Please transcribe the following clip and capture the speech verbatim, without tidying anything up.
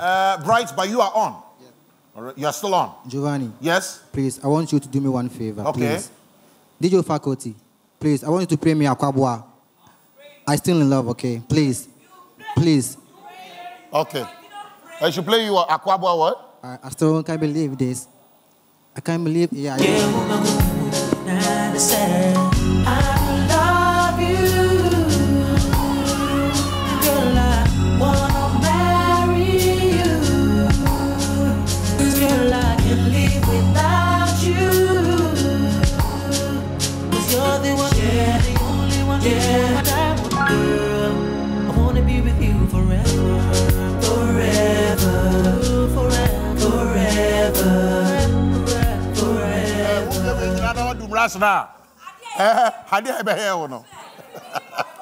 Uh, Bright, but you are on. Yeah. All right, you are still on. Giovanni. Yes? Please, I want you to do me one favor. Okay. Please. D J faculty, please, I want you to pray me Akwaboah. I still in love, okay? Please. Please. Okay. I should play you Akwaboah what? I, I still can't believe this. I can't believe yeah. yeah. Forever, forever, forever.